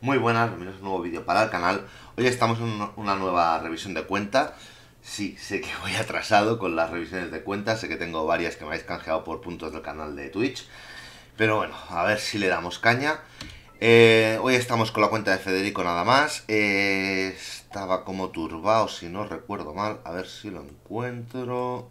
Muy buenas, bienvenidos a un nuevo vídeo para el canal. Hoy estamos en una nueva revisión de cuenta. Sí, sé que voy atrasado con las revisiones de cuenta. Sé que tengo varias que me habéis canjeado por puntos del canal de Twitch. Pero bueno, a ver si le damos caña. Hoy estamos con la cuenta de Federiconadamas. Estaba como turbado, si no recuerdo mal. A ver si lo encuentro.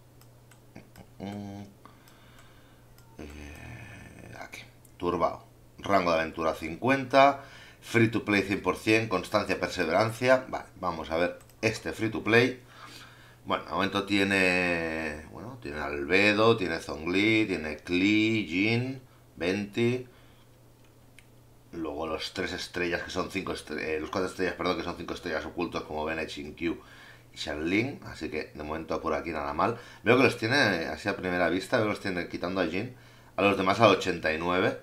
Aquí, turbado. Rango de aventura 50. Free to play 100%, constancia, perseverancia. Vale, vamos a ver este free to play. Bueno, de momento tiene... Bueno, tiene Albedo, tiene Zhongli, tiene Klee, Jin, Venti. Luego los 3 estrellas que son 5 estrellas... Los 4 estrellas, perdón, que son 5 estrellas ocultos como Bennett, Xingqiu y Shanling. Así que de momento por aquí nada mal. Veo que los tiene, así a primera vista, veo que los tiene quitando a Jin. A los demás al 89.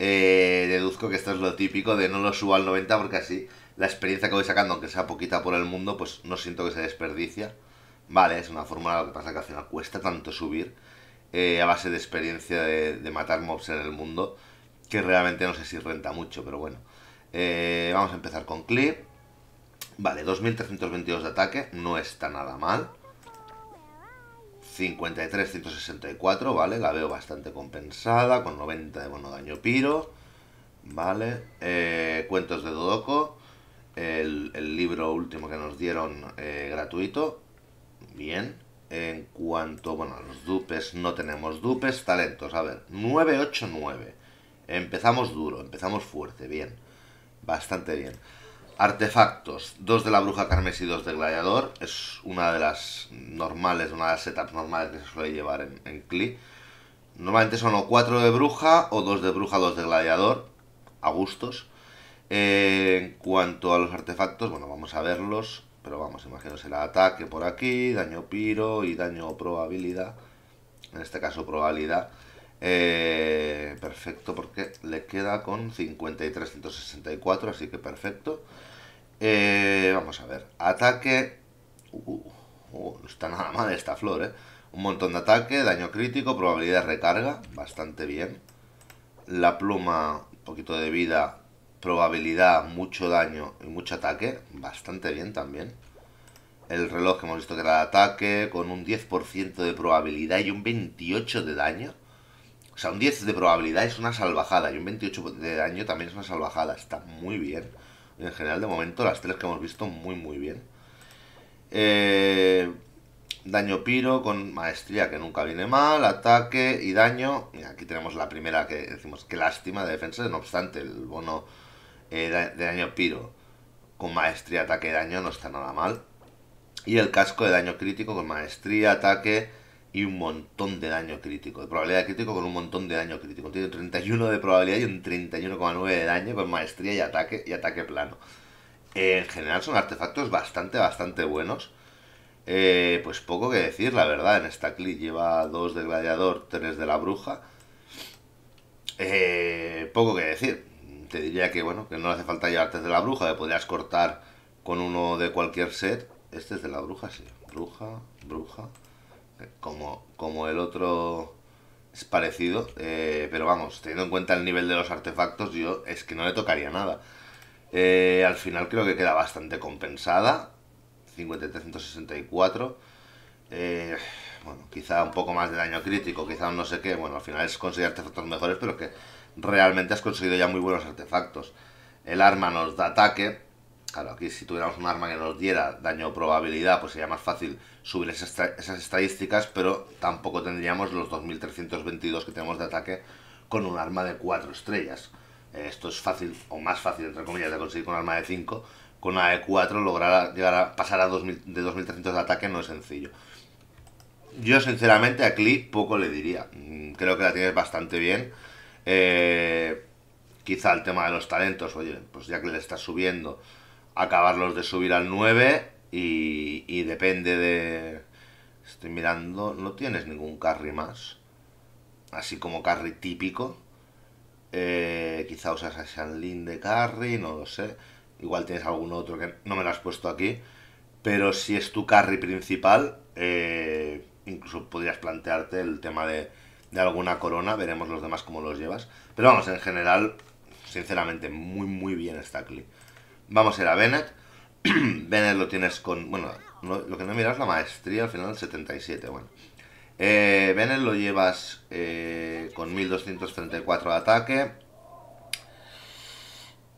Deduzco que esto es lo típico de no lo subo al 90 porque así la experiencia que voy sacando, aunque sea poquita por el mundo, pues no siento que se desperdicia. Vale, es una fórmula, lo que pasa que al final cuesta tanto subir a base de experiencia de matar mobs en el mundo, que realmente no sé si renta mucho, pero bueno. Vamos a empezar con Klee. Vale, 2322 de ataque, no está nada mal. 53, 164, vale, la veo bastante compensada, con 90 de bono daño piro, vale, cuentos de Dodoko, el libro último que nos dieron gratuito, bien, en cuanto, bueno, a los dupes no tenemos dupes, talentos, a ver, 989, empezamos duro, empezamos fuerte, bien, bastante bien. Artefactos, 2 de la bruja carmesí y 2 de gladiador, es una de las normales, una de las setups normales que se suele llevar en Klee. Normalmente son o 4 de bruja o 2 de bruja, 2 de gladiador, a gustos. En cuanto a los artefactos, bueno, vamos a verlos, pero vamos, imaginaos el ataque por aquí, daño piro y daño probabilidad, en este caso probabilidad. Perfecto, porque le queda con 53, 164, así que perfecto. Vamos a ver, ataque. No está nada mal esta flor, un montón de ataque, daño crítico, probabilidad de recarga, bastante bien. La pluma, un poquito de vida, probabilidad, mucho daño y mucho ataque, bastante bien también. El reloj que hemos visto que era de ataque, con un 10% de probabilidad y un 28% de daño. O sea, un 10 de probabilidad es una salvajada y un 28 de daño también es una salvajada. Está muy bien. En general, de momento, las tres que hemos visto, muy, muy bien. Daño piro con maestría, que nunca viene mal. Ataque y daño. Y aquí tenemos la primera que decimos, qué lástima, de defensa. No obstante, el bono de daño piro con maestría, ataque y daño no está nada mal. Y el casco de daño crítico con maestría, ataque... y un montón de daño crítico, de probabilidad de crítico con un montón de daño crítico. Tiene 31 de probabilidad y un 31,9 de daño con maestría y ataque plano. En general son artefactos bastante buenos. Pues poco que decir, la verdad, en esta Klee lleva 2 de gladiador, 3 de la bruja. Poco que decir. Te diría que bueno, que no hace falta llevar 3 de la bruja, que podrías cortar con uno de cualquier set. Este es de la bruja, sí. Bruja. Como el otro es parecido, pero vamos, teniendo en cuenta el nivel de los artefactos, yo es que no le tocaría nada. Al final creo que queda bastante compensada, 53-164, bueno, quizá un poco más de daño crítico, quizá un no sé qué. Bueno, al final es conseguir artefactos mejores, pero que realmente has conseguido ya muy buenos artefactos. El arma nos da ataque. Claro, aquí si tuviéramos un arma que nos diera daño o probabilidad, pues sería más fácil subir esas estadísticas, pero tampoco tendríamos los 2322 que tenemos de ataque con un arma de 4 estrellas. Esto es fácil, o más fácil, entre comillas, de conseguir con un arma de 5. Con una de 4 lograr llegar a pasar a 2300 de ataque no es sencillo. Yo, sinceramente, a Klee poco le diría. Creo que la tienes bastante bien. Quizá el tema de los talentos, oye, pues ya que le estás subiendo... acabarlos de subir al 9 y depende de... Estoy mirando, no tienes ningún carry más, así como carry típico. Quizá usas a Shanling de carry, no lo sé. Igual tienes algún otro que no me lo has puesto aquí. Pero si es tu carry principal, incluso podrías plantearte el tema de alguna corona. Veremos los demás cómo los llevas. Pero vamos, en general sinceramente, muy bien está Klee. Vamos a ir a Bennett. Bennett lo tienes con... Bueno, no, lo que no he mirado es la maestría al final del 77, bueno. Bennett lo llevas con 1234 de ataque,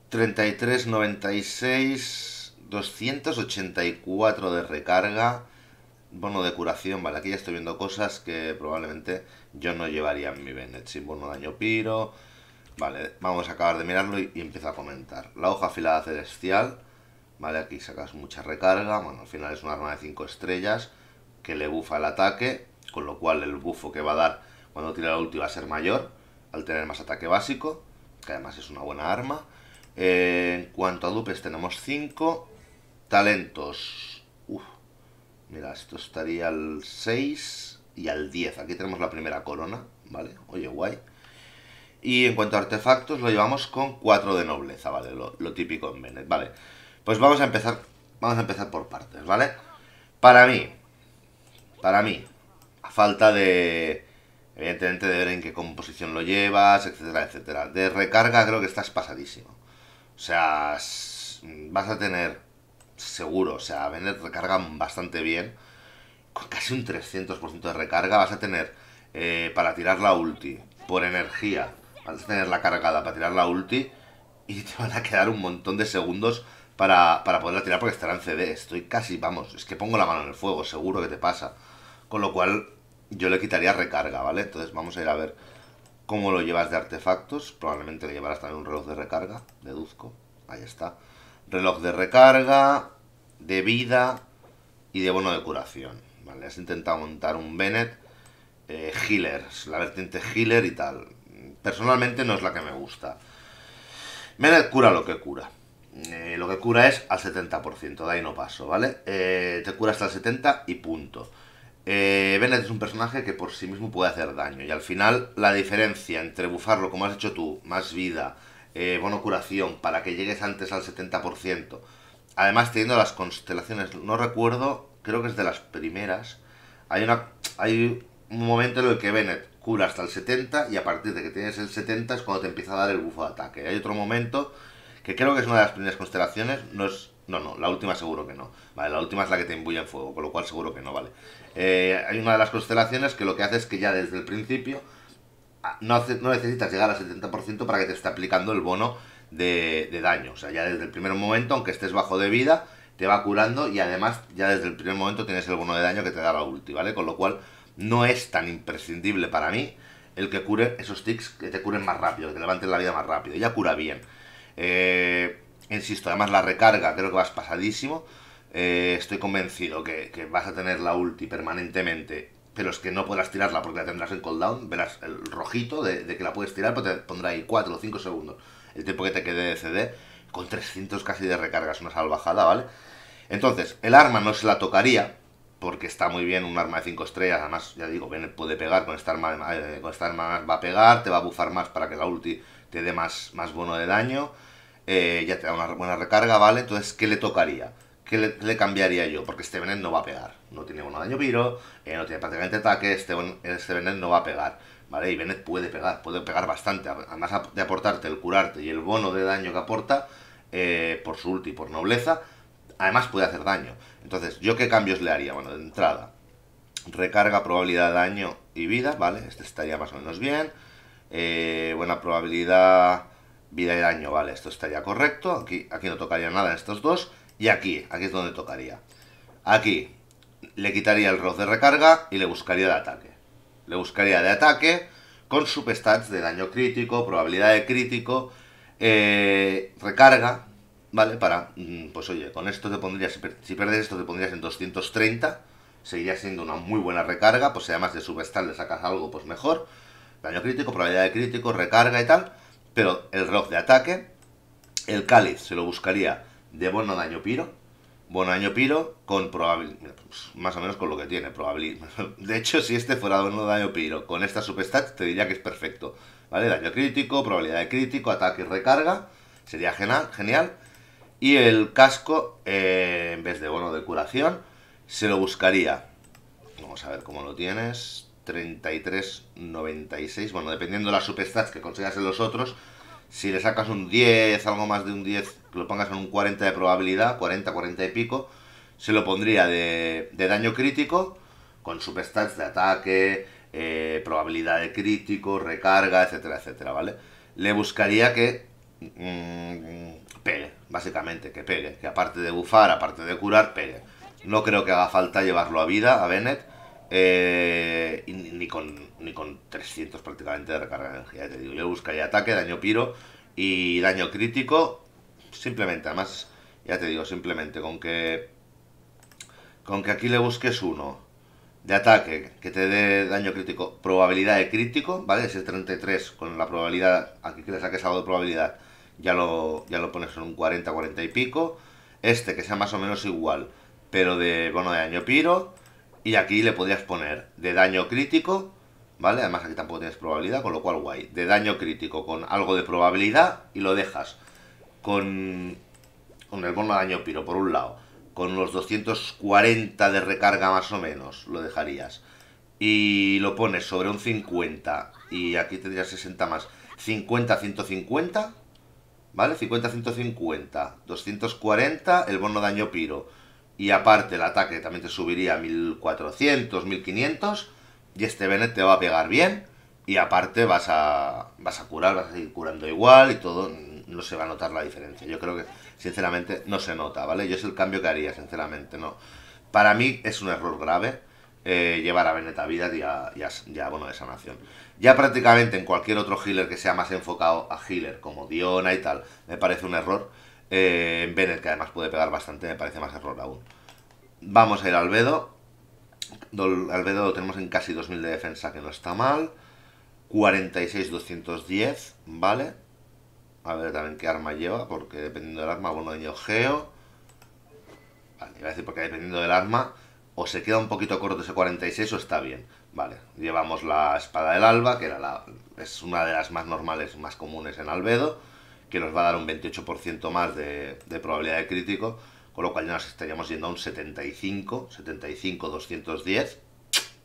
3396, 284 de recarga, bono de curación. Vale, aquí ya estoy viendo cosas que probablemente yo no llevaría en mi Bennett. Sin bono daño piro. Vale, vamos a acabar de mirarlo y empiezo a comentar. La hoja afilada celestial. Vale, aquí sacas mucha recarga. Bueno, al final es un arma de 5 estrellas que le bufa el ataque, con lo cual el bufo que va a dar cuando tire la ulti va a ser mayor al tener más ataque básico, que además es una buena arma. En cuanto a dupes tenemos 5 talentos. Mira, esto estaría al 6 y al 10. Aquí tenemos la primera corona, ¿vale? Oye, guay. Y en cuanto a artefactos lo llevamos con 4 de nobleza, ¿vale? Lo típico en Bennett, ¿vale? Pues vamos a empezar por partes, ¿vale? Para mí, a falta de, evidentemente, de ver en qué composición lo llevas, etcétera, etcétera. De recarga creo que estás pasadísimo. O sea, vas a tener, seguro, o sea, Bennett recarga bastante bien. Con casi un 300% de recarga vas a tener para tirar la ulti, por energía, vas a tenerla cargada para tirar la ulti y te van a quedar un montón de segundos para poderla tirar porque estará en CD. Estoy casi, vamos, es que pongo la mano en el fuego, seguro que te pasa. Con lo cual yo le quitaría recarga, ¿vale? Entonces vamos a ir a ver cómo lo llevas de artefactos. Probablemente le llevarás también un reloj de recarga, deduzco. Ahí está. Reloj de recarga, de vida y de bono de curación. Vale, has intentado montar un Bennett healer, la vertiente healer y tal. Personalmente no es la que me gusta. Bennett cura lo que cura. Lo que cura es al 70%, de ahí no paso, ¿vale? Te cura hasta el 70% y punto. Bennett es un personaje que por sí mismo puede hacer daño. Y al final la diferencia entre bufarlo como has hecho tú, más vida, bono curación, para que llegues antes al 70%. Además teniendo las constelaciones, no recuerdo, creo que es de las primeras. Hay un momento en el que Bennett cura hasta el 70% y a partir de que tienes el 70% es cuando te empieza a dar el bufo de ataque. Hay otro momento que creo que es una de las primeras constelaciones, no es... No, la última seguro que no. Vale, la última es la que te imbuye en fuego, con lo cual seguro que no, vale. Hay una de las constelaciones que lo que hace es que ya desde el principio no necesitas llegar al 70% para que te esté aplicando el bono de daño. O sea, ya desde el primer momento, aunque estés bajo de vida, te va curando y además ya desde el primer momento tienes el bono de daño que te da la ulti, ¿vale? Con lo cual no es tan imprescindible para mí el que cure esos tics que te curen más rápido, que te levanten la vida más rápido. Ya cura bien. Insisto, además la recarga creo que vas pasadísimo. Estoy convencido que vas a tener la ulti permanentemente, pero es que no podrás tirarla porque la tendrás en cooldown. Verás el rojito de que la puedes tirar, pero te pondrá ahí 4 o 5 segundos el tiempo que te quede de CD. Con 300 casi de recarga es una salvajada, ¿vale? Entonces, el arma no se la tocaría porque está muy bien, un arma de 5 estrellas. Además, ya digo, Bennett puede pegar con esta arma va a pegar, te va a bufar más para que la ulti te dé más bono de daño. Ya te da una buena recarga, ¿vale? Entonces, ¿qué le tocaría? ¿Qué le cambiaría yo? Porque este Bennett no va a pegar. No tiene bono daño piro, no tiene prácticamente ataque, este Bennett no va a pegar, ¿vale? Y Bennett puede pegar bastante. Además de aportarte el curarte y el bono de daño que aporta, por su ulti, por nobleza, además puede hacer daño. Entonces, ¿yo qué cambios le haría? Bueno, de entrada, recarga, probabilidad de daño y vida, ¿vale? Este estaría más o menos bien. Buena probabilidad... Vida y daño, vale, esto estaría correcto. Aquí no tocaría nada en estos dos. Y aquí es donde tocaría. Aquí le quitaría el reloj de recarga y le buscaría de ataque. Le buscaría de ataque con substats de daño crítico, probabilidad de crítico, recarga, ¿vale? Para, pues oye, con esto te pondrías, si perdes esto te pondrías en 230. Seguiría siendo una muy buena recarga, pues si además de substats le sacas algo, pues mejor. Daño crítico, probabilidad de crítico, recarga y tal. Pero el reloj de ataque, el cáliz se lo buscaría de bono daño piro. Bono daño piro con probabilidad, pues más o menos con lo que tiene, probabilidad. De hecho, si este fuera bono daño piro con esta substat te diría que es perfecto, ¿vale? Daño crítico, probabilidad de crítico, ataque y recarga, sería genial. Y el casco, en vez de bono de curación, se lo buscaría, vamos a ver cómo lo tienes... 33, 96, bueno, dependiendo de las superstats que consigas en los otros, si le sacas un 10, algo más de un 10, que lo pongas en un 40 de probabilidad, 40, 40 y pico, se lo pondría de daño crítico, con substats de ataque, probabilidad de crítico, recarga, etcétera, etcétera, ¿vale? Le buscaría que pegue, básicamente, que pegue, que aparte de bufar, aparte de curar, pegue. No creo que haga falta llevarlo a vida, a Bennett, ni con 300 prácticamente de recarga de energía, te digo. Yo buscaría ataque, daño piro y daño crítico, simplemente, además, ya te digo, simplemente con que aquí le busques uno de ataque, que te dé daño crítico, probabilidad de crítico, ¿vale? Si es 33 con la probabilidad, aquí que le saques algo de probabilidad, ya lo pones en un 40, 40 y pico, este que sea más o menos igual, pero de bono de daño piro, y aquí le podrías poner de daño crítico, ¿vale? Además aquí tampoco tienes probabilidad, con lo cual guay, de daño crítico con algo de probabilidad y lo dejas con el bono de daño piro por un lado, con los 240 de recarga más o menos, lo dejarías, y lo pones sobre un 50, y aquí tendrías 60 más, 50, 150, ¿vale? 50, 150, 240, el bono de daño piro, y aparte el ataque también te subiría a 1400, 1500, y este Bennett te va a pegar bien, y aparte vas a curar, vas a seguir curando igual, y todo, no se va a notar la diferencia. Yo creo que, sinceramente, no se nota, ¿vale? Yo es el cambio que haría, sinceramente, no. Para mí es un error grave llevar a Bennett a vida y a bono de sanación. Ya prácticamente en cualquier otro healer que sea más enfocado a healer, como Diona y tal, me parece un error. En Bennett, que además puede pegar bastante, me parece más error aún. Vamos a ir a Albedo. Albedo lo tenemos en casi 2000 de defensa, que no está mal. 46-210, ¿vale? A ver también qué arma lleva, porque dependiendo del arma, bueno, daño geo. Vale, iba a decir porque dependiendo del arma, o se queda un poquito corto ese 46 o está bien. Vale, llevamos la espada del alba, que era es una de las más normales, más comunes en Albedo, que nos va a dar un 28% más de probabilidad de crítico, con lo cual ya nos estaríamos yendo a un 75-210,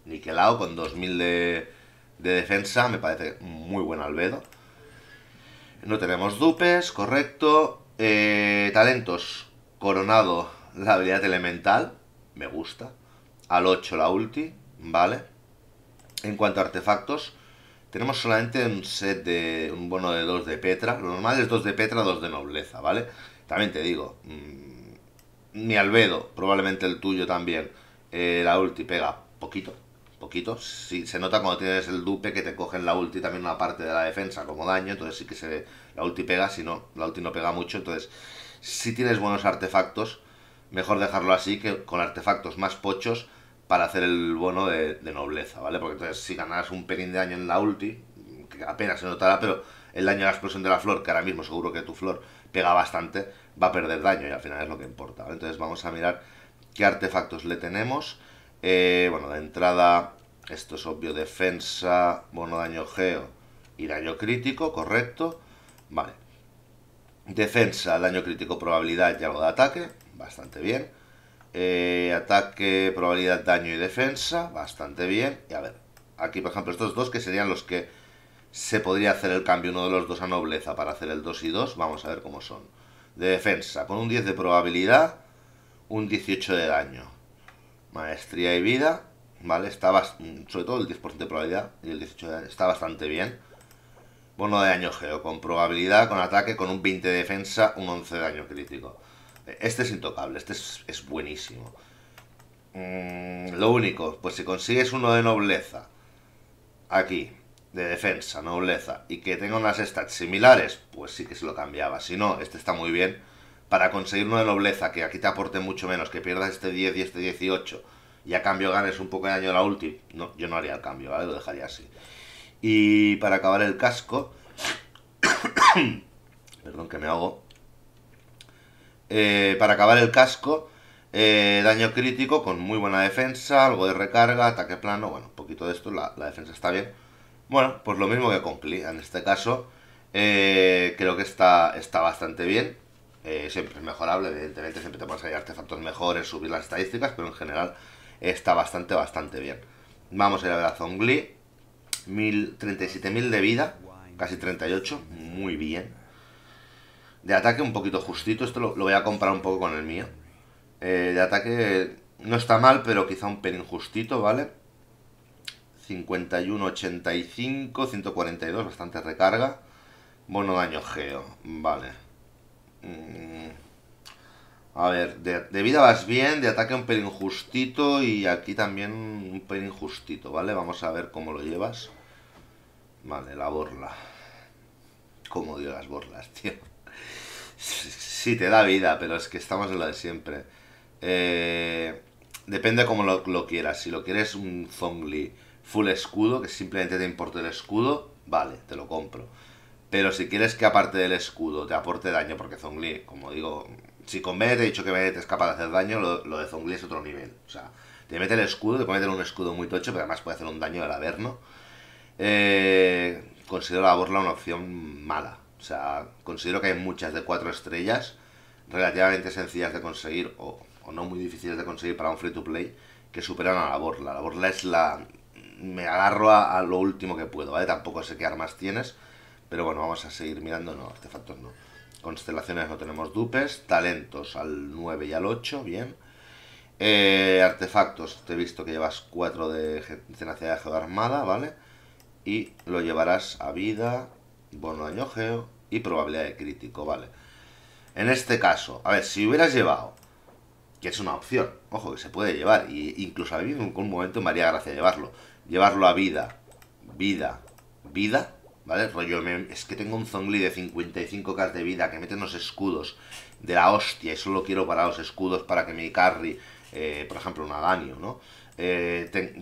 niquelado, con 2000 de defensa, me parece muy buen Albedo. No tenemos dupes, correcto. Talentos, coronado la habilidad elemental, me gusta, al 8 la ulti, vale. En cuanto a artefactos, tenemos solamente un bono de 2 de Petra. Lo normal es 2 de Petra, 2 de nobleza, ¿vale? También te digo, mi Albedo, probablemente el tuyo también, la ulti pega poquito. Sí, se nota cuando tienes el dupe que te cogen la ulti también una parte de la defensa como daño, entonces sí que la ulti pega, si no, la ulti no pega mucho. Entonces, si tienes buenos artefactos, mejor dejarlo así que con artefactos más pochos, para hacer el bono de nobleza, ¿vale? Porque entonces si ganas un pelín de daño en la ulti, que apenas se notará, pero el daño a la explosión de la flor, que ahora mismo seguro que tu flor pega bastante, va a perder daño y al final es lo que importa, ¿vale? Entonces vamos a mirar qué artefactos le tenemos. Bueno, de entrada, esto es obvio, defensa, bono daño geo y daño crítico, correcto. Vale. Defensa, daño crítico, probabilidad y algo de ataque, bastante bien. Ataque, probabilidad, daño y defensa, bastante bien. Y a ver, aquí por ejemplo estos dos que serían los que se podría hacer el cambio, uno de los dos a nobleza para hacer el 2 y 2, vamos a ver cómo son. De defensa, con un 10 de probabilidad, un 18 de daño, maestría y vida, ¿vale? Sobre todo el 10% de probabilidad y el 18 de daño, está bastante bien. Bono de daño geo, con probabilidad, con ataque, con un 20 de defensa, un 11 de daño crítico. Este es intocable, este es buenísimo. Lo único, pues si consigues uno de nobleza, aquí, de defensa, nobleza, y que tenga unas stats similares, pues sí que se lo cambiaba. Si no, este está muy bien. Para conseguir uno de nobleza, que aquí te aporte mucho menos, que pierdas este 10 y este 18, y a cambio ganes un poco de daño a la ulti, no, yo no haría el cambio, ¿vale? Lo dejaría así. Y para acabar el casco, perdón que me ahogo. Para acabar el casco, daño crítico con muy buena defensa, algo de recarga, ataque plano, bueno, un poquito de esto, la defensa está bien. Bueno, pues lo mismo que con Klee, en este caso, creo que está bastante bien. Siempre es mejorable, evidentemente siempre te pones ahí artefactos mejores, subir las estadísticas, pero en general está bastante bien. Vamos a ir a ver a Zhongli, 37.000 de vida, casi 38, muy bien. De ataque un poquito justito, esto lo voy a comparar un poco con el mío. De ataque no está mal, pero quizá un pelín justito, ¿vale? 51, 85, 142, bastante recarga. Bono daño geo, vale. A ver, de vida vas bien, de ataque un pelín justito y aquí también un pelín justito, ¿vale? Vamos a ver cómo lo llevas. Vale, la borla. Cómo odio las borlas, tío. Sí, te da vida, pero es que estamos en lo de siempre. Depende cómo lo quieras. Si lo quieres un Zhongli full escudo, que simplemente te importa el escudo, vale, te lo compro. Pero si quieres que aparte del escudo te aporte daño, porque Zhongli, como digo, si con Bennett te he dicho que Bennett es capaz de hacer daño, lo de Zhongli es otro nivel. O sea, te mete el escudo, te puede meter un escudo muy tocho, pero además puede hacer un daño del averno. Considero la borla una opción mala. O sea, considero que hay muchas de 4 estrellas relativamente sencillas de conseguir o no muy difíciles de conseguir para un free to play que superan a la borla. La borla es la... me agarro a lo último que puedo, ¿vale? Tampoco sé qué armas tienes, pero bueno, vamos a seguir mirando. No, artefactos no. Constelaciones no tenemos dupes. Talentos al 9 y al 8, bien. Artefactos, te he visto que llevas 4 de tenacidad de geo armada, ¿vale? Y lo llevarás a vida, bono daño geo y probabilidad de crítico, ¿vale? En este caso, a ver, si hubieras llevado, que es una opción, ojo, que se puede llevar, y incluso a mí en algún momento me haría gracia llevarlo a vida, vida, ¿vale? Rollo, es que tengo un Zhongli de 55k de vida que mete unos escudos de la hostia y solo quiero para los escudos para que me carry, por ejemplo, un aganio, ¿no?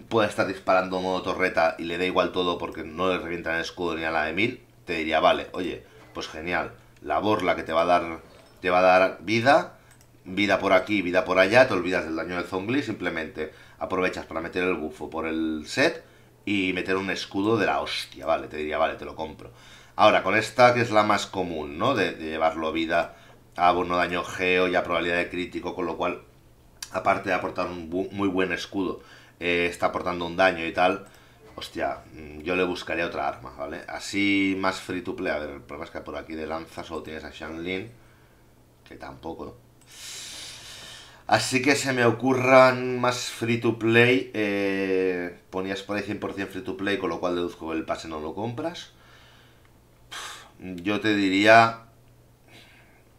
Puede estar disparando modo torreta y le da igual todo porque no le revientan el escudo ni a la de 1000, te diría, vale, oye, pues genial, la borla que te va a dar vida, vida por aquí, vida por allá, te olvidas del daño del Zhongli, simplemente aprovechas para meter el bufo por el set y meter un escudo de la hostia, vale, te diría, vale, te lo compro. Ahora, con esta que es la más común, ¿no? De llevarlo a vida, a bono daño geo y a probabilidad de crítico, con lo cual... aparte de aportar un muy buen escudo, está aportando un daño y tal. Hostia, yo le buscaría otra arma, ¿vale? Así más free to play. A ver, el problema es que por aquí de lanza solo tienes a Shanling, que tampoco. Así que se me ocurran más free to play. Ponías por ahí 100% free to play, con lo cual deduzco que el pase no lo compras. Yo te diría...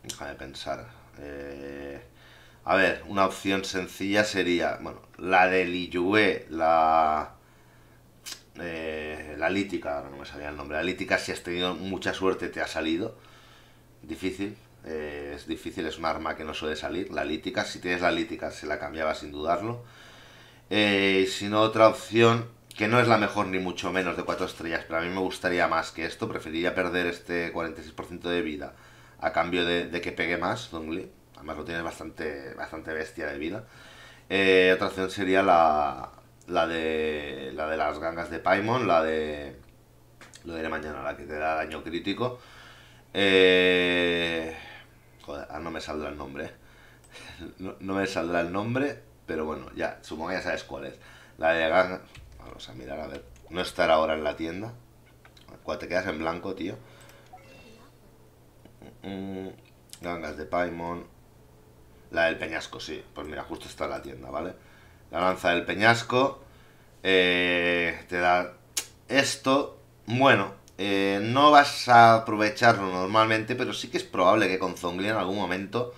déjame pensar. A ver, una opción sencilla sería, bueno, la de Liyue, la lítica, ahora no me salía el nombre, la lítica, si has tenido mucha suerte te ha salido, difícil, es difícil, es un arma que no suele salir, la lítica, si tienes la lítica se la cambiaba sin dudarlo, si no otra opción, que no es la mejor ni mucho menos de 4 estrellas, pero a mí me gustaría más que esto, preferiría perder este 46% de vida a cambio de que pegue más, Zhongli. Además lo tienes bastante bestia de vida. Otra opción sería la de las gangas de Paimon, la de... lo diré mañana, la que te da daño crítico. Joder, no me saldrá el nombre. No me saldrá el nombre, pero bueno, ya, supongo que ya sabes cuál es. La de gangas... vamos a mirar, a ver. No estará ahora en la tienda. Cuando te quedas en blanco, tío. Gangas de Paimon... la del peñasco, sí. Pues mira, justo está en la tienda, ¿vale? La lanza del peñasco. Te da esto. Bueno, no vas a aprovecharlo normalmente, pero sí que es probable que con Zhongli en algún momento,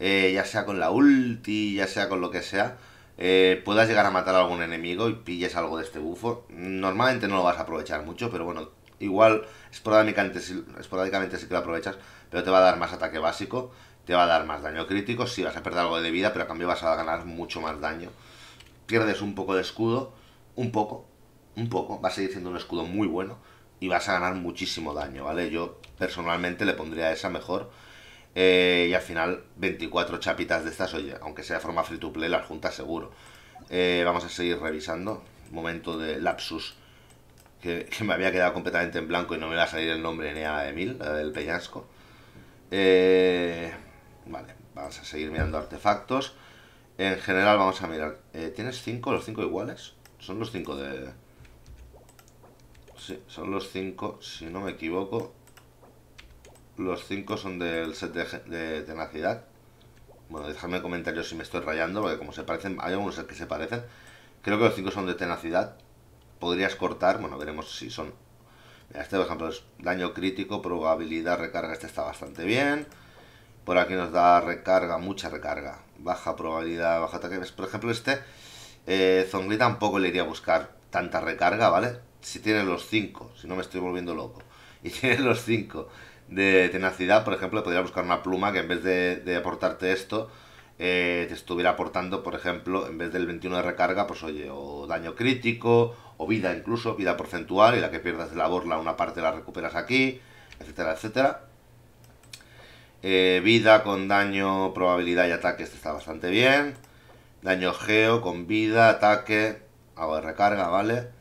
ya sea con la ulti, ya sea con lo que sea, puedas llegar a matar a algún enemigo y pilles algo de este bufo. Normalmente no lo vas a aprovechar mucho, pero bueno, igual esporádicamente sí que lo aprovechas, pero te va a dar más ataque básico. Te va a dar más daño crítico, sí, vas a perder algo de vida, pero a cambio vas a ganar mucho más daño. Pierdes un poco de escudo, un poco, va a seguir siendo un escudo muy bueno y vas a ganar muchísimo daño, ¿vale? Yo personalmente le pondría esa mejor y al final 24 chapitas de estas, oye, aunque sea de forma free to play, las juntas seguro. Vamos a seguir revisando, momento de lapsus que me había quedado completamente en blanco y no me iba a salir el nombre ni a la de 1000, la del peñasco. Vale, vamos a seguir mirando artefactos. En general vamos a mirar. ¿Tienes 5? ¿Los 5 iguales? Son los 5 de... Sí, son los 5, si no me equivoco. Los 5 son del set de tenacidad. Bueno, dejadme en comentarios si me estoy rayando, porque como se parecen, hay algunos que se parecen. Creo que los 5 son de tenacidad. Podrías cortar, bueno, veremos si son... Mira, este por ejemplo es daño crítico, probabilidad recarga, este está bastante bien. Por aquí nos da recarga, mucha recarga, baja probabilidad, baja ataque. Por ejemplo este, Zhongli tampoco le iría a buscar tanta recarga, ¿vale? Si tiene los 5, si no me estoy volviendo loco. Y tiene los 5 de tenacidad, por ejemplo, podría buscar una pluma que en vez de aportarte esto, te estuviera aportando, por ejemplo, en vez del 21 de recarga, pues oye, o daño crítico, o vida incluso, vida porcentual, y la que pierdas de la borla, una parte la recuperas aquí, etcétera, etcétera. Vida con daño, probabilidad y ataque, este está bastante bien. Daño geo con vida, ataque, algo de recarga, ¿vale?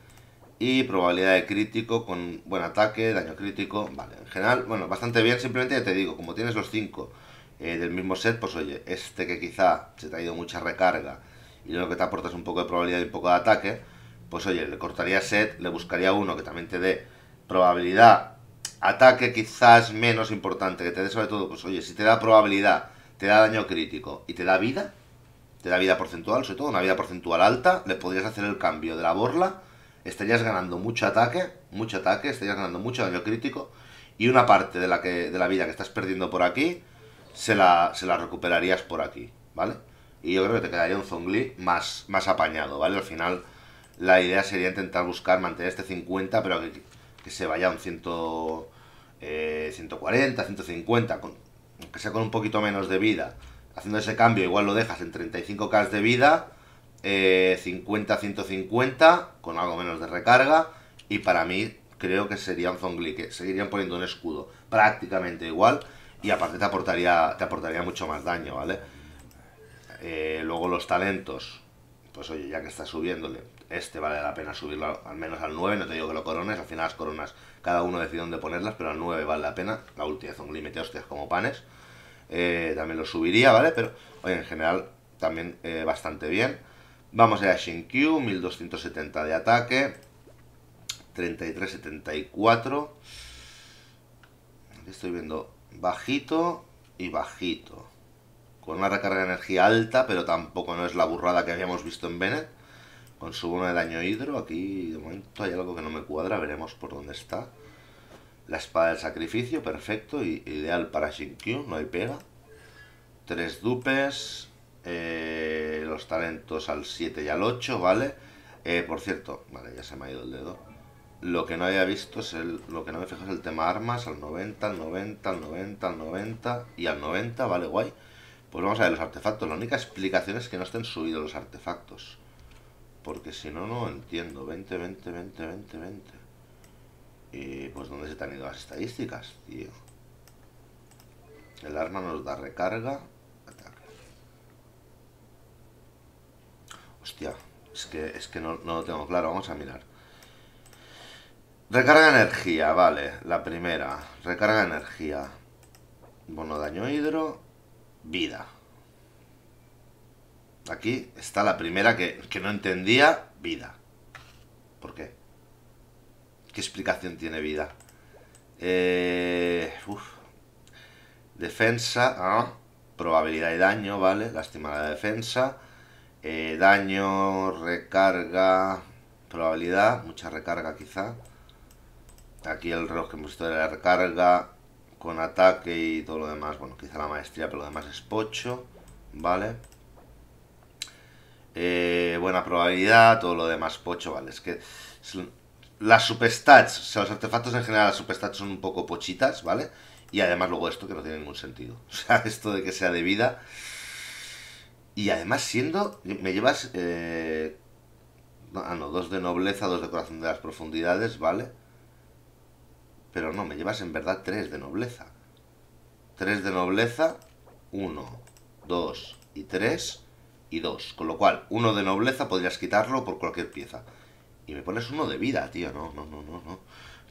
Y probabilidad de crítico con buen ataque, daño crítico, vale, en general, bueno, bastante bien, simplemente ya te digo, como tienes los 5 del mismo set, pues oye, este que quizá se te ha ido mucha recarga y lo que te aporta es un poco de probabilidad y un poco de ataque, pues oye, le cortaría set, le buscaría uno que también te dé probabilidad, ataque quizás menos importante, que te dé sobre todo, pues oye, si te da probabilidad, te da daño crítico y te da vida porcentual, sobre todo una vida porcentual alta, le podrías hacer el cambio de la borla, estarías ganando mucho ataque, estarías ganando mucho daño crítico y una parte de la, que, de la vida que estás perdiendo por aquí, se la recuperarías por aquí, ¿vale? Y yo creo que te quedaría un Zhongli más apañado, ¿vale? Al final la idea sería intentar buscar mantener este 50, pero que se vaya a un 100, 140, 150, aunque sea con un poquito menos de vida. Haciendo ese cambio igual lo dejas en 35k de vida, 50, 150, con algo menos de recarga, y para mí creo que sería un Zhongli, que seguirían poniendo un escudo prácticamente igual. Y aparte te aportaría mucho más daño, ¿vale? Luego los talentos, pues oye, ya que está subiéndole, este vale la pena subirlo al menos al 9, no te digo que lo corones, al final las coronas cada uno decide dónde ponerlas, pero al 9 vale la pena, la última Zhongli mete hostias como panes, también lo subiría, ¿vale? Pero oye, en general también bastante bien. Vamos allá a Xingqiu, 1270 de ataque, 3374, aquí estoy viendo... Bajito y bajito. Con una recarga de energía alta, pero tampoco no es la burrada que habíamos visto en Bennett. Con su bono de daño hidro, aquí de momento hay algo que no me cuadra, veremos por dónde está. La espada del sacrificio, perfecto, y ideal para Xingqiu, no hay pega. 3 dupes, los talentos al 7 y al 8, ¿vale? Por cierto, vale, ya se me ha ido el dedo. Lo que no había visto es lo que no me fijo es el tema armas, al 90, al 90, al 90, al 90 y al 90, vale, guay. Pues vamos a ver los artefactos, la única explicación es que no estén subidos los artefactos. Porque si no, no entiendo, 20, 20, 20, 20, 20. Y pues ¿dónde se te han ido las estadísticas, tío? El arma nos da recarga, ataque. Hostia, es que no lo tengo claro, vamos a mirar. Recarga energía, vale, la primera. Recarga energía. Bono daño hidro. Vida. Aquí está la primera que no entendía. Vida. ¿Por qué? ¿Qué explicación tiene vida? Defensa. Probabilidad de daño, vale. Lástima la defensa. Daño, recarga. Probabilidad. Mucha recarga quizá. Aquí el reloj que hemos visto de la recarga con ataque y todo lo demás. Bueno, quizá la maestría, pero lo demás es pocho. Vale. Buena probabilidad, todo lo demás pocho. Vale, es que las substats, o sea, los artefactos en general, las substats son un poco pochitas, ¿vale? Y además luego esto que no tiene ningún sentido. O sea, esto de que sea de vida. Y además siendo... Me llevas... no, 2 de nobleza, 2 de corazón de las profundidades, ¿vale? Pero no, me llevas en verdad 3 de nobleza. 3 de nobleza, 1, 2 y 3 y 2. Con lo cual, 1 de nobleza podrías quitarlo por cualquier pieza. Y me pones 1 de vida, tío. No.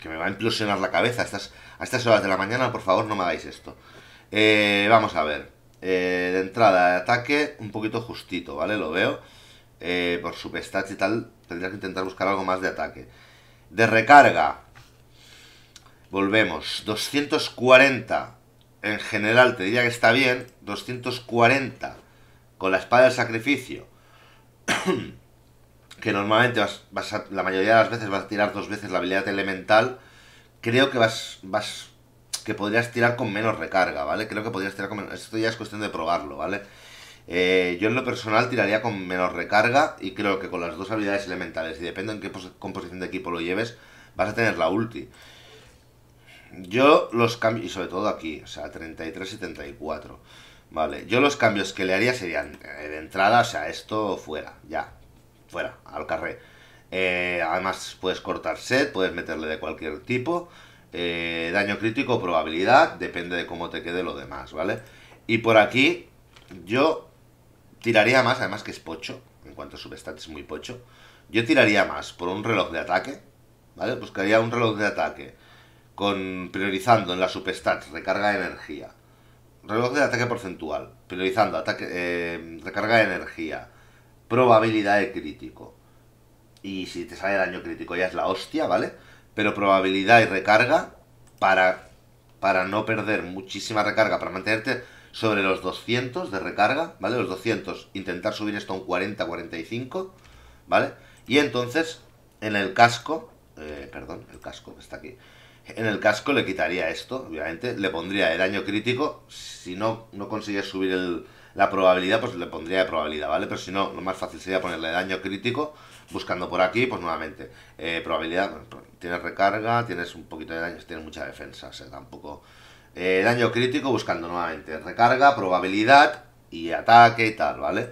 Que me va a implosionar la cabeza a estas horas de la mañana, por favor, no me hagáis esto. Vamos a ver. De entrada, de ataque, un poquito justito, ¿vale? Lo veo. Por substats y tal, tendrías que intentar buscar algo más de ataque. De recarga, Volvemos. 240. En general te diría que está bien. 240. Con la espada del sacrificio. Que normalmente vas a, la mayoría de las veces vas a tirar dos veces la habilidad elemental. Creo que podrías tirar con menos recarga, ¿vale? Creo que podrías tirar con menos... Esto ya es cuestión de probarlo, ¿vale? Yo en lo personal tiraría con menos recarga y creo que con las dos habilidades elementales, y depende en qué composición de equipo lo lleves, vas a tener la ulti. Yo los cambios, y sobre todo aquí, o sea, 33 y 34, ¿vale? Yo los cambios que le haría serían de entrada, o sea, esto fuera, ya, fuera, al carré. Además puedes cortar set, puedes meterle de cualquier tipo, daño crítico, probabilidad, depende de cómo te quede lo demás, ¿vale? Y por aquí yo... tiraría más, además que es pocho. En cuanto a subestat es muy pocho. Yo tiraría más por un reloj de ataque, ¿vale? Buscaría un reloj de ataque con priorizando en la subestat recarga de energía. Reloj de ataque porcentual, priorizando ataque, recarga de energía, probabilidad de crítico. Y si te sale daño crítico ya es la hostia, ¿vale? Pero probabilidad y recarga para no perder muchísima recarga, para mantenerte sobre los 200 de recarga, ¿vale? Los 200, intentar subir esto a un 40-45, ¿vale? Y entonces, en el casco, perdón, el casco que está aquí, en el casco le quitaría esto, obviamente, le pondría de daño crítico, si no consigues subir la probabilidad, pues le pondría de probabilidad, ¿vale? Pero si no, lo más fácil sería ponerle daño crítico, buscando por aquí, pues nuevamente, probabilidad, bueno, tienes recarga, tienes un poquito de daño, tienes mucha defensa, o sea, tampoco... daño crítico buscando nuevamente recarga, probabilidad y ataque y tal, ¿vale?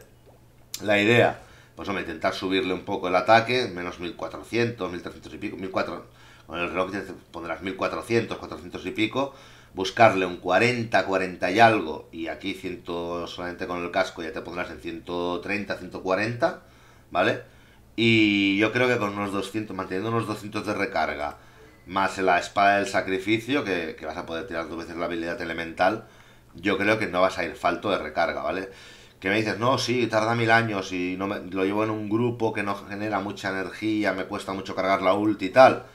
La idea, pues hombre, intentar subirle un poco el ataque, menos 1400, 1300 y pico, 1400, con el reloj te pondrás 1400, 400 y pico, buscarle un 40, 40 y algo, y aquí 100, solamente con el casco ya te pondrás en 130, 140, ¿vale? Y yo creo que con unos 200, manteniendo unos 200 de recarga, más la espada del sacrificio, que vas a poder tirar dos veces la habilidad elemental, yo creo que no vas a ir falto de recarga, ¿vale? Que me dices, no, sí, tarda 1000 años y no lo llevo en un grupo que no genera mucha energía, me cuesta mucho cargar la ulti y tal.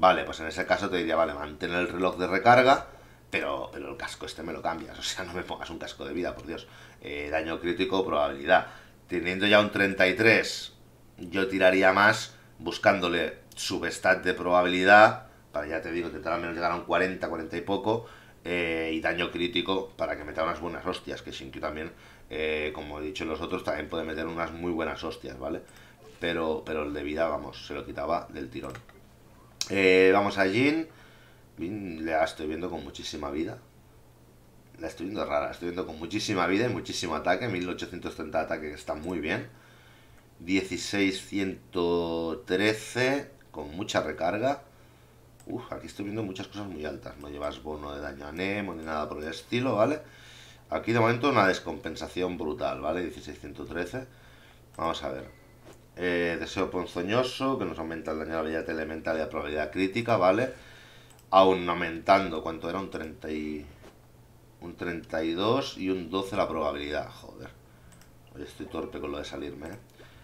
Vale, pues en ese caso te diría, vale, mantén el reloj de recarga, pero el casco este me lo cambias, o sea, no me pongas un casco de vida, por Dios. Daño crítico, probabilidad. Teniendo ya un 33, yo tiraría más buscándole subestat de probabilidad... para, ya te digo, intentar al menos llegar a un 40, 40 y poco, y daño crítico para que meta unas buenas hostias, que Xingqiu también, como he dicho los otros, también puede meter unas muy buenas hostias, ¿vale? Pero el de vida, vamos, se lo quitaba del tirón. Vamos a Jin. La estoy viendo con muchísima vida. La estoy viendo rara, estoy viendo con muchísima vida y muchísimo ataque, 1830 de ataque, que está muy bien. 16113, con mucha recarga. Uf, aquí estoy viendo muchas cosas muy altas. No llevas bono de daño a Nemo ni nada por el estilo, ¿vale? Aquí de momento una descompensación brutal, ¿vale? 1613. Vamos a ver. Deseo ponzoñoso, que nos aumenta el daño a la habilidad elemental y la probabilidad crítica, ¿vale? Aún aumentando, ¿cuánto era? Un 30 y... un 32 y un 12 la probabilidad. Joder. Hoy estoy torpe con lo de salirme, ¿eh?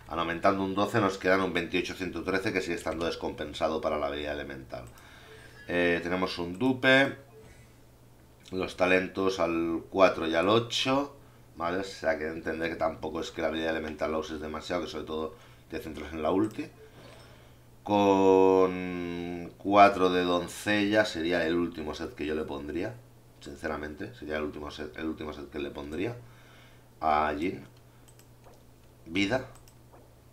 Aún aumentando un 12 nos quedan un 2813 que sigue estando descompensado para la habilidad elemental. Tenemos un dupe, los talentos al 4 y al 8, ¿vale? O sea, que entender que tampoco es que la habilidad elemental la uses demasiado, que sobre todo te centras en la ulti. Con 4 de doncella sería el último set que yo le pondría, sinceramente, sería el último set que le pondría a Jin. Vida,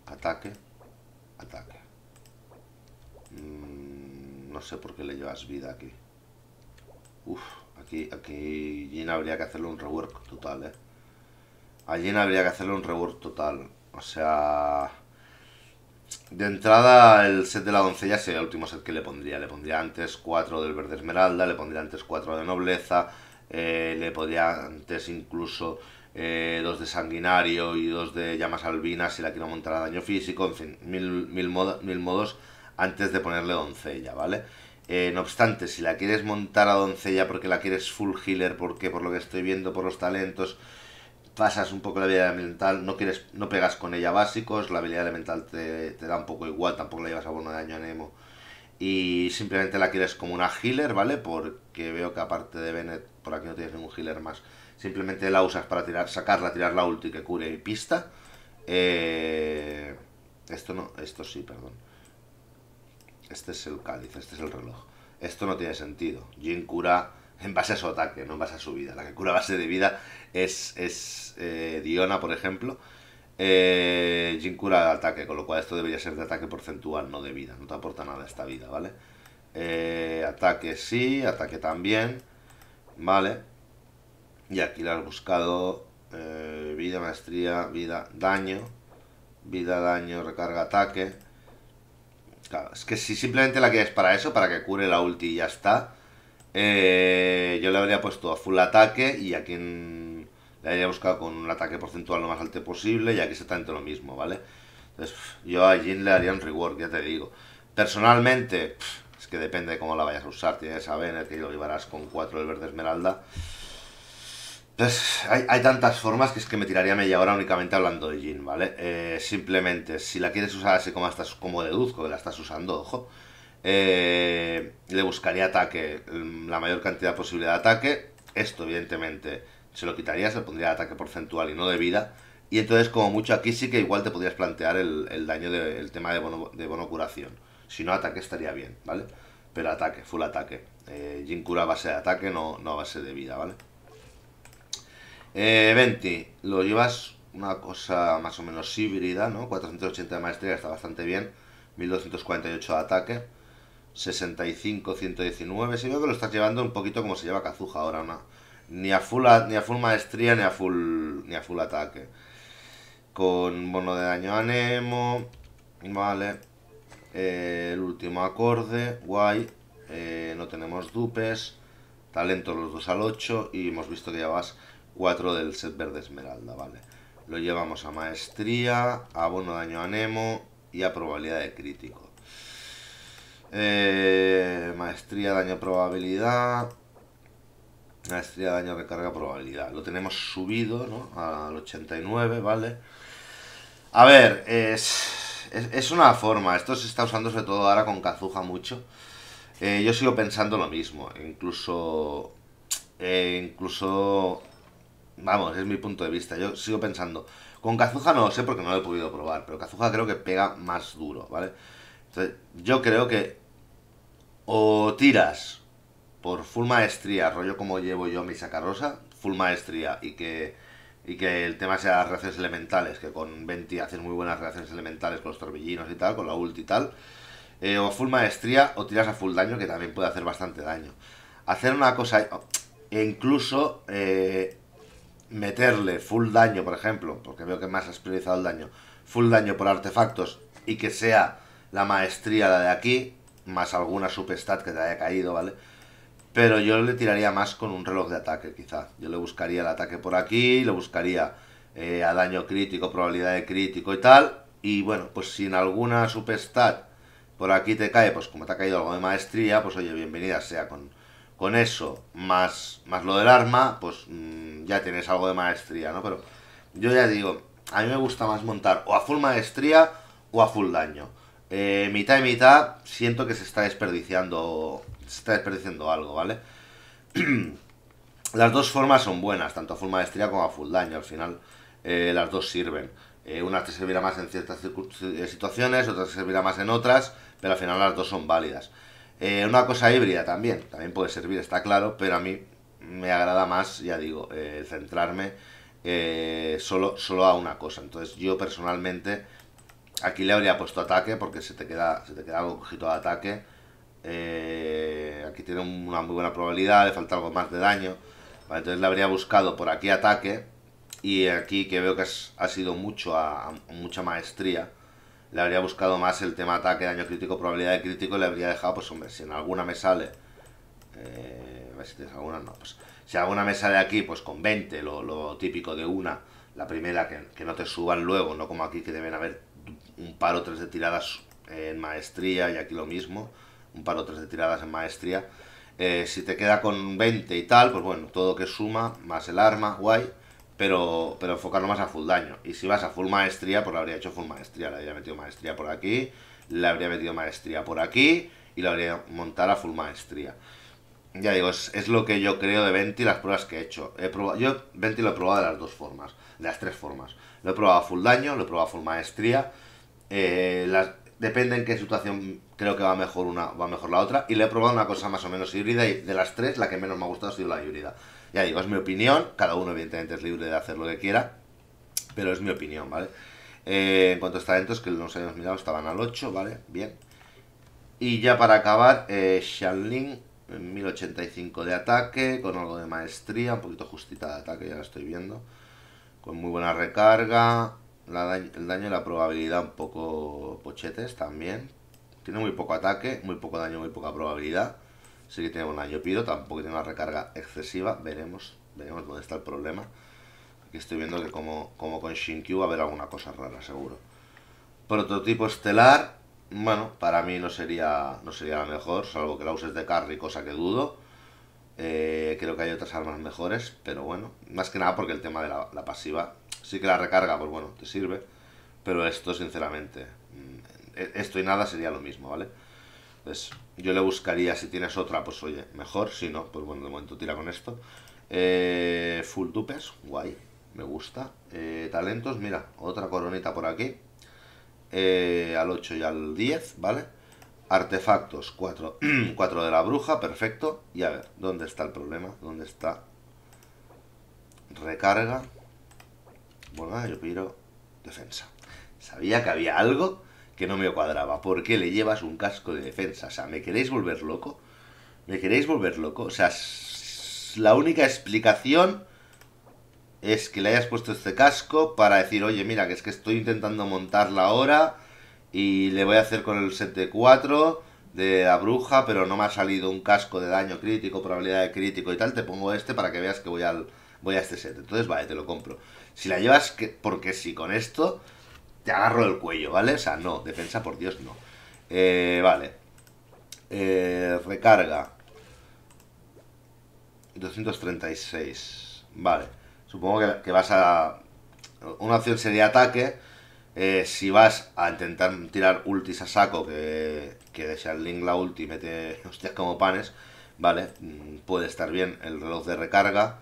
ataque, ataque. No sé por qué le llevas vida aquí. Uf, aquí Jin habría que hacerle un rework total, ¿eh? A Jin habría que hacerle un rework total. O sea... de entrada el set de la doncella sería el último set que le pondría. Le pondría antes 4 del verde esmeralda, le pondría antes 4 de nobleza, le pondría antes incluso 2 de sanguinario y 2 de llamas albinas si la quiero montar a daño físico. En fin, mil modos antes de ponerle doncella, ¿vale? No obstante, si la quieres montar a doncella porque la quieres full healer, porque por lo que estoy viendo, por los talentos, pasas un poco la habilidad elemental, no pegas con ella básicos, la habilidad elemental te da un poco igual, tampoco la llevas a bono de daño a Nemo. y simplemente la quieres como una healer, ¿vale? Porque veo que aparte de Bennett por aquí no tienes ningún healer más. Simplemente la usas para tirar, sacarla, tirar la ulti que cure y pista. Esto no, esto sí, perdón. Este es el cáliz, este es el reloj. Esto no tiene sentido. Jin cura en base a su ataque, no en base a su vida. La que cura base de vida es Diona, por ejemplo. Jin cura de ataque, con lo cual esto debería ser de ataque porcentual, no de vida. No te aporta nada esta vida, ¿vale? Ataque sí, ataque también. Vale. Y aquí la has buscado. Vida, maestría, vida, daño, recarga, ataque. Claro, es que si simplemente la quieres para eso, para que cure la ulti y ya está. Yo le habría puesto a full ataque y a quien le habría buscado con un ataque porcentual lo más alto posible, y aquí exactamente lo mismo, ¿vale? Entonces yo a Jin le haría un rework, ya te digo. Personalmente, es que depende de cómo la vayas a usar. Tienes a Bennett que lo llevarás con 4 del verde esmeralda. Entonces hay tantas formas que es que me tiraría media hora únicamente hablando de Jin, ¿vale? Simplemente, si la quieres usar así como, estás, como deduzco que la estás usando, ojo, le buscaría ataque, la mayor cantidad posible de ataque. Esto evidentemente se lo quitaría, se le pondría ataque porcentual y no de vida. Y entonces como mucho aquí sí que igual te podrías plantear el daño del tema de bono curación. Si no, ataque estaría bien, ¿vale? Pero ataque, full ataque. Jin cura a base de ataque, no a base de vida, ¿vale? Venti, lo llevas una cosa más o menos híbrida, ¿no? 480 de maestría, está bastante bien. 1248 de ataque, 65, 119. Si veo que lo estás llevando un poquito como se lleva Kazuha ahora, ¿no? Ni a full maestría, ni a full ataque. Con bono de daño a Nemo, vale. El último acorde, guay. No tenemos dupes. Talentos los 2 al 8. Y hemos visto que llevas 4 del set verde esmeralda, vale. Lo llevamos a maestría, a bono daño a Nemo y a probabilidad de crítico. Maestría, daño, probabilidad. Maestría, daño, recarga, probabilidad. Lo tenemos subido, ¿no? Al 89, vale. A ver, es una forma. Esto se está usando sobre todo ahora con Kazuha mucho. Yo sigo pensando lo mismo. Incluso... Vamos, es mi punto de vista. Yo sigo pensando. Con Kazuha no lo sé porque no lo he podido probar, pero Kazuha creo que pega más duro, ¿vale? Entonces, yo creo que o tiras por full maestría, rollo como llevo yo mi sacarrosa, full maestría, y que el tema sea las reacciones elementales, que con Venti haces muy buenas reacciones elementales con los torbellinos y tal, con la ulti y tal, o full maestría, o tiras a full daño, que también puede hacer bastante daño. Hacer una cosa, e incluso... meterle full daño, por ejemplo, porque veo que más has priorizado el daño, full daño por artefactos, y que sea la maestría la de aquí, más alguna substat que te haya caído, ¿vale? Pero yo le tiraría más con un reloj de ataque, quizá. Yo le buscaría el ataque por aquí, le buscaría a daño crítico, probabilidad de crítico y tal, y bueno, pues si en alguna substat por aquí te cae, pues como te ha caído algo de maestría, pues oye, bienvenida sea con eso, más lo del arma, pues ya tienes algo de maestría, ¿no? Pero yo ya digo, a mí me gusta más montar o a full maestría o a full daño. Mitad y mitad, siento que se está desperdiciando algo, ¿vale? Las dos formas son buenas, tanto a full maestría como a full daño, al final las dos sirven. Una te servirá más en ciertas situaciones, otra te servirá más en otras, pero al final las dos son válidas. Una cosa híbrida también puede servir, está claro, pero a mí me agrada más, ya digo, centrarme solo a una cosa. Entonces yo personalmente aquí le habría puesto ataque porque se te queda algo cogido de ataque. Aquí tiene una muy buena probabilidad, le falta algo más de daño, vale, entonces le habría buscado por aquí ataque y aquí que veo que ha sido mucho a mucha maestría. Le habría buscado más el tema ataque, daño crítico, probabilidad de crítico, y le habría dejado, pues hombre, si en alguna me sale... a ver si tienes alguna, no, pues... Si alguna me sale aquí, pues con 20, lo típico de una, la primera, que no te suban luego, no como aquí que deben haber un par o tres de tiradas en maestría, y aquí lo mismo, un par o tres de tiradas en maestría. Si te queda con 20 y tal, pues bueno, todo que suma, más el arma, guay... Pero enfocarlo más a full daño. Y si vas a full maestría, pues lo habría hecho full maestría. Le habría metido maestría por aquí, le habría metido maestría por aquí y la haré montar a full maestría. Ya digo, es lo que yo creo de Venti, las pruebas que he hecho. Yo Venti lo he probado de las dos formas, de las tres formas. Lo he probado a full daño, lo he probado a full maestría. Depende en qué situación creo que va mejor una, va mejor la otra. Y le he probado una cosa más o menos híbrida y de las tres la que menos me ha gustado ha sido la híbrida. Ya digo, es mi opinión, cada uno evidentemente es libre de hacer lo que quiera, pero es mi opinión, ¿vale? En cuanto a estos talentos que nos habíamos mirado estaban al 8, ¿vale? Bien. Y ya para acabar, Shanling, 1085 de ataque, con algo de maestría, un poquito justita de ataque, ya la estoy viendo. Con muy buena recarga, el daño y la probabilidad un poco pochetes también. Tiene muy poco ataque, muy poco daño, muy poca probabilidad. Sí que tiene un daño piro, tampoco tiene una recarga excesiva, veremos dónde está el problema. Aquí estoy viendo que como con Xingqiu va a haber alguna cosa rara, seguro. Prototipo estelar, bueno, para mí no sería la mejor, salvo que la uses de carry, cosa que dudo. Creo que hay otras armas mejores, pero bueno, más que nada porque el tema de la pasiva, sí que la recarga, pues bueno, te sirve. Pero esto, sinceramente, esto y nada sería lo mismo, ¿vale? Entonces, yo le buscaría, si tienes otra, pues oye, mejor, si no, pues bueno, de momento tira con esto. Full dupes, guay, me gusta. Talentos, mira, otra coronita por aquí. Al 8 y al 10, ¿vale? Artefactos, 4, 4 de la bruja, perfecto. Y a ver, ¿dónde está el problema? ¿Dónde está? Recarga. Bueno, yo pido defensa. Sabía que había algo que no me cuadraba. ¿Por qué le llevas un casco de defensa? O sea, ¿me queréis volver loco? ¿Me queréis volver loco? O sea, la única explicación es que le hayas puesto este casco para decir, oye, mira, que es que estoy intentando montarla ahora y le voy a hacer con el set de 4 de la bruja, pero no me ha salido un casco de daño crítico, probabilidad de crítico y tal, te pongo este para que veas que voy a este set. Entonces, vale, te lo compro. Si la llevas, porque si con esto te agarro el cuello, ¿vale? O sea, no, defensa por Dios, no. Vale. Recarga. 236. Vale. Supongo que vas a... Una opción sería ataque. Si vas a intentar tirar ultis a saco, que de Shanling la ulti mete hostias como panes, vale, puede estar bien el reloj de recarga.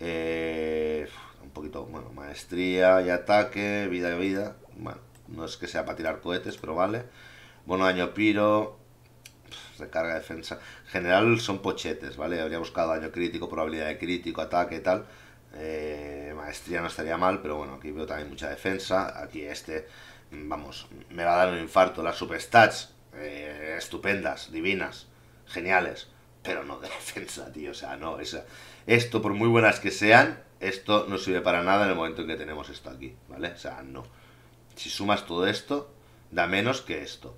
Un poquito, bueno, maestría y ataque, vida y vida. Bueno, no es que sea para tirar cohetes, pero vale. Bueno, daño piro, recarga, defensa. En general son pochetes, ¿vale? Habría buscado daño crítico, probabilidad de crítico, ataque y tal. Maestría no estaría mal, pero bueno, aquí veo también mucha defensa. Aquí vamos, me va a dar un infarto. Las superstats, estupendas, divinas, geniales, pero no de defensa, tío. O sea, no, esto por muy buenas que sean, esto no sirve para nada en el momento en que tenemos esto aquí, ¿vale? O sea, no. Si sumas todo esto, da menos que esto.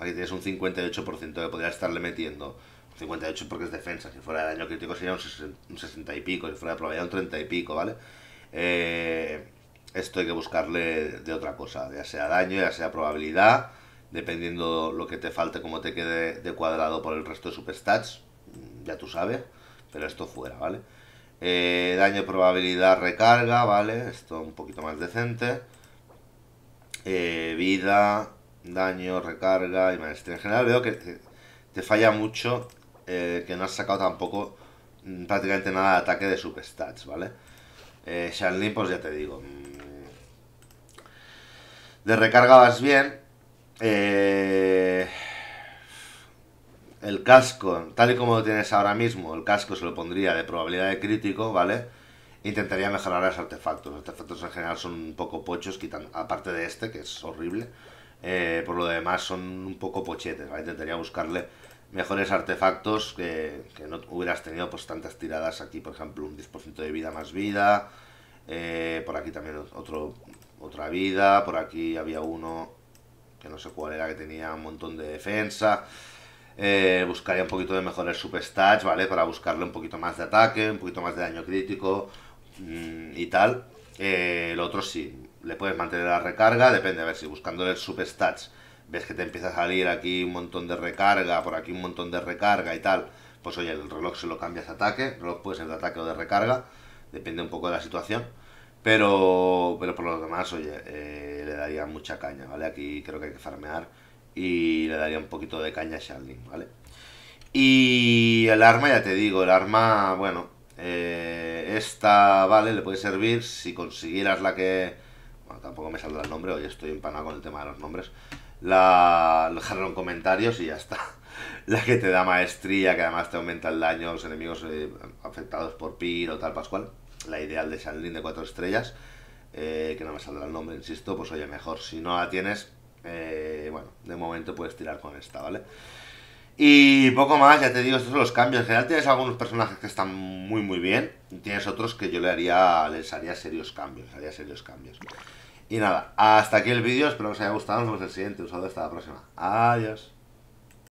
Aquí tienes un 58% que podría estarle metiendo. 58 porque es defensa, si fuera de daño crítico sería un 60 y pico, si fuera de probabilidad un 30 y pico, ¿vale? Esto hay que buscarle de otra cosa, ya sea daño, ya sea probabilidad, dependiendo lo que te falte, como te quede de cuadrado por el resto de superstats, ya tú sabes, pero esto fuera, ¿vale? Daño, probabilidad, recarga, ¿vale? Esto un poquito más decente. Vida, daño, recarga y maestría. En general veo que te falla mucho, que no has sacado tampoco prácticamente nada de ataque de superstats, ¿vale? Shanling, pues ya te digo, de recarga vas bien. El casco, tal y como lo tienes ahora mismo, el casco se lo pondría de probabilidad de crítico, ¿vale? Intentaría mejorar los artefactos. Los artefactos en general son un poco pochos, aparte de este, que es horrible. Por lo demás son un poco pochetes, ¿vale? Intentaría buscarle mejores artefactos que no hubieras tenido pues tantas tiradas aquí, por ejemplo, un 10% de vida más vida. Por aquí también otra vida. Por aquí había uno que no sé cuál era, que tenía un montón de defensa. Buscaría un poquito de mejores superstats, ¿vale? Para buscarle un poquito más de ataque, un poquito más de daño crítico y tal. Lo otro sí, le puedes mantener la recarga, depende, a ver si buscándole el superstats ves que te empieza a salir aquí un montón de recarga, por aquí un montón de recarga y tal, pues oye, el reloj se lo cambias a ataque, el reloj puede ser de ataque o de recarga, depende un poco de la situación, pero por lo demás, oye, le daría mucha caña, ¿vale? Aquí creo que hay que farmear y le daría un poquito de caña a Shanling, ¿vale? Y el arma, ya te digo, el arma, bueno, esta, vale, le puede servir si consiguieras la que... Bueno, tampoco me saldrá el nombre, hoy estoy empanado con el tema de los nombres. Dejarlo en comentarios y ya está. La que te da maestría, que además te aumenta el daño a los enemigos afectados por Pir o tal pascual. La ideal de Shanling de 4 estrellas, que no me saldrá el nombre, insisto, pues oye, mejor. Si no la tienes, bueno, de momento puedes tirar con esta, ¿vale? Y poco más, ya te digo, estos son los cambios. En general tienes algunos personajes que están muy muy bien, y tienes otros que yo les haría serios cambios, Y nada, hasta aquí el vídeo, espero que os haya gustado, nos vemos en el siguiente, un saludo, hasta la próxima, adiós.